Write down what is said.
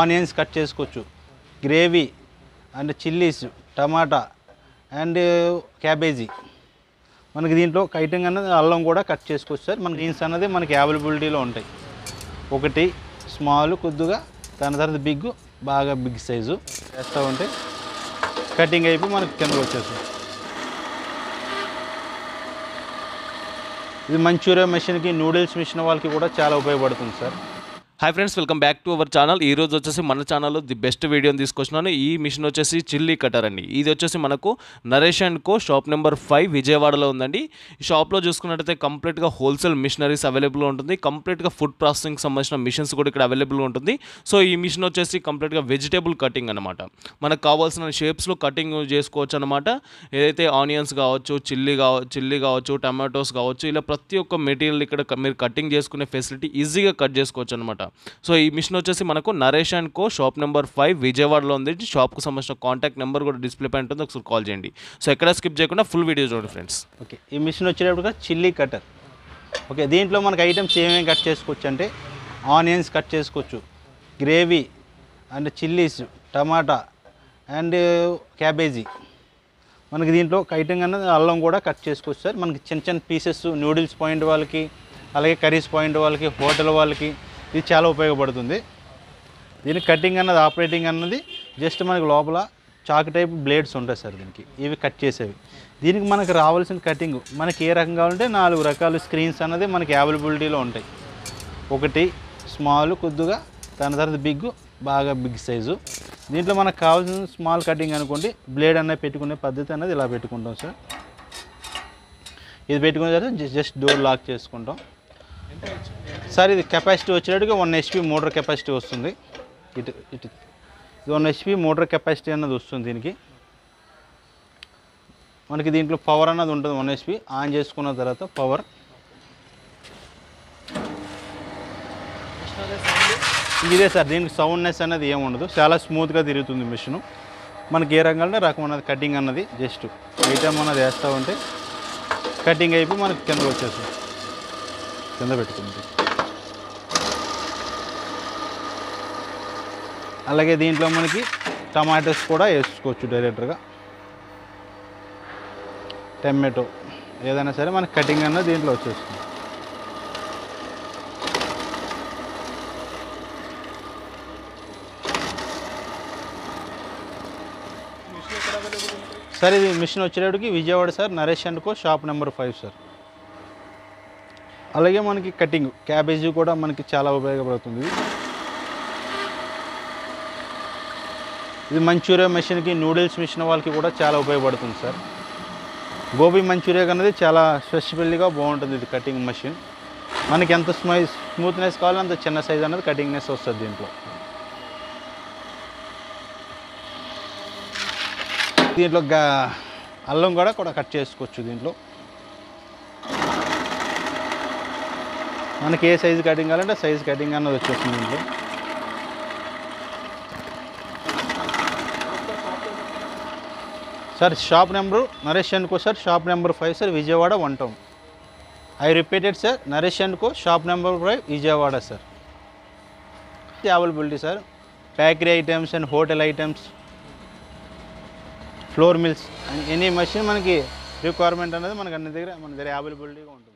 onions cut చేసుకోవచ్చు gravy and chillies tomato and cabbage మనకి దీంట్లో కైటంగ్ అన్నది అల్లం కూడా కట్ చేసుకోవచ్చు సార్ మనకి గ్రీన్స్ అన్నది మనకి అవైలబిలిటీలో ఉంటాయి ఒకటి స్మాల్ కొద్దిగా దాని తర్వాత బిగ్ బాగా బిగ్ సైజు చేస్తూ ఉంటే కటింగ్ అయిపోయి మనకి కిందకి వచ్చేస్తుంది ఇది మంచూరియా మెషిన్కి నూడిల్స్ మెషిన్ వాళ్ళకి కూడా చాలా ఉపయోగపడుతుంది sir hi friends welcome back to our channel ई रोज वच्चेसी मन चैनल दि बेस्ट वीडियो तीसुकोच्चानु ई मिशन वच्चेसी चिल्ली कटर अंडी इदि वच्चेसी मनकु Naresh and co shop number 5 विजयवाड़लो उंदंडी शॉप लो चूसुकुन्नट्लयिते कंप्लीट गा होलसेल मिशनरीस अवेलेबल उंटुंदी कंप्लीट गा फूड प्रासेसिंग संबंधिंचिन मिशन्स कूडा इक्कड अवेलेबल उंटुंदी सो ई मिशन वच्चेसी कंप्लीट गा वेजिटेबल कटिंग अन्नमाट मनकु कावाल्सिन शेप्स लो कटिंग चेसुकोवच्चु अन्नमाट एदैते आनियन्स कावच्चु चिल्ली कावच्चु टमाटोस कावच्चु इला प्रति ओक्क मेटीरियल इक्कड मीरु कटिंग चेसुकुने फैसिलिटी ఈజీగా కట్ చేసుకోవచ్చు అన్నమాట సో ఈ మిషన్ వచ్చేసి మనకు Naresh and co shop number 5 విజయవాడలో ఉంది షాప్ కు సంబంధించిన కాంటాక్ట్ నంబర్ కూడా డిస్‌ప్లే పై ఉంటుంది ఒకసారి కాల్ చేయండి సో ఎక్కడ స్కిప్ చేయకుండా ఫుల్ వీడియో చూడండి ఫ్రెండ్స్ ఓకే ఈ మిషన్ వచ్చేటప్పుడు చిల్లీ కటర్ ఓకే దీంట్లో మనకు ఐటమ్స్ ఏమేం కట్ చేసుకోవచ్చు అంటే ఆనియన్స్ కట్ చేసుకోవచ్చు gravy and chillies tomato and cabbage మనకి దీంట్లో కైటంగ్ అన్నది అల్లం కూడా కట్ చేసుకోవచ్చు సార్ మనకి చిన్న చిన్న పీసెస్ నూడిల్స్ పాయింట్ వాళ్ళకి అలాగే కర్రీస్ పాయింట్ వాళ్ళకి హోటల్ వాళ్ళకి ఇది చాలా ఉపయోగపడుతుంది దీని కటింగ్ అన్నది ఆపరేటింగ్ అన్నది జస్ట్ మనకి లోపల చాక్ టైప్ బ్లేడ్స్ ఉంటాయి సార్ దీనికి ఇవి కట్ చేసేవి దీనికి మనకి రావాల్సిన కటింగ్ మనకి ఏ రకం కావాలంటే నాలుగు రకాల స్క్రీన్స్ అన్నది మనకి అవైలబిలిటీలో ఉంటాయి ఒకటి స్మాల్ కొద్దిగా దాని తర్వాత బిగ్ బాగా బిగ్ సైజు దీంట్లో మనకు కావాల్సిన స్మాల్ కటింగ్ అనుకోండి బ్లేడ్ అన్న పెట్టుకునే పద్ధతి అన్నది ఇలా పెట్టుకుంటాం సార్ ఇది పెట్టుకున్న తర్వాత జస్ట్ డోర్ లాక్ చేసుకుంటాం సార్ ఇది కెపాసిటీ వచ్చేటట్టుగా 1 HP మోటార్ కెపాసిటీ వస్తుంది ఇది 1 HP మోటార్ కెపాసిటీ అన్నది వస్తుంది దీనికి మనకి దీంట్లో పవర్ అన్నది ఉంటుంది 1 HP ఆన్ చేసుకున్న తర్వాత పవర్ ఇదే సార్ దీనికి సౌండ్నెస్ అనేది ఏమీ ఉండదు చాలా స్మూత్ గా తిరుగుతుంది మెషిన్ మనకి ఏ రకంగానే రకం అన్నది కటింగ్ అన్నది జస్ట్ ఐటమ్ అన్నది చేస్తా ఉంటే కటింగ్ అయిపోయి మనకి కిందకి వచ్చేస్తుంది కింద పెట్టుకుంది అలాగే దీంట్లో మనకి టమాటోస్ కూడా వేసుకోవచ్చు డైరెక్ట్గా టమాటో ఏదైనా సరే మనకి కటింగ్ అన్నది దీంట్లో వచ్చేస్తుంది సార్ ఇది మిషన్ వచ్చేటప్పటికి Vijayawada sir Naresh and co shop number 5 sir అలాగే మనకి కటింగ్ క్యాబేజీ కూడా మనకి చాలా ఉపయోగపడుతుంది ఇది మంచూరియా మెషిన్కి నూడిల్స్ మెషిన్ వాళ్ళకి కూడా చాలా ఉపయోగపడుతుంది సార్ గోబీ మంచూరియా అనేది చాలా స్పెషల్గా బాగుంటుంది ఇది కటింగ్ మెషిన్ మనకి ఎంత స్మూత్నెస్ కావాలో అంత చిన్న సైజ్ అనేది కటింగ్నెస్ వస్తుంది దీంట్లో దీంట్లో అల్లం కూడా కట్ చేసుకోవచ్చు దీంట్లో మనకి ఏ సైజు కటింగ్ కావాలంటే సైజు కటింగ్ అన్నది వచ్చేస్తుంది దీంట్లో sir shop number Naresh and co sir shop number 5 sir Vijayawada 1 town I repeated sir Naresh and co shop number 5 Vijayawada sir availability sir bakery items and hotel items flour mills any machine मन की requirement अभी मन अगर मन दर availability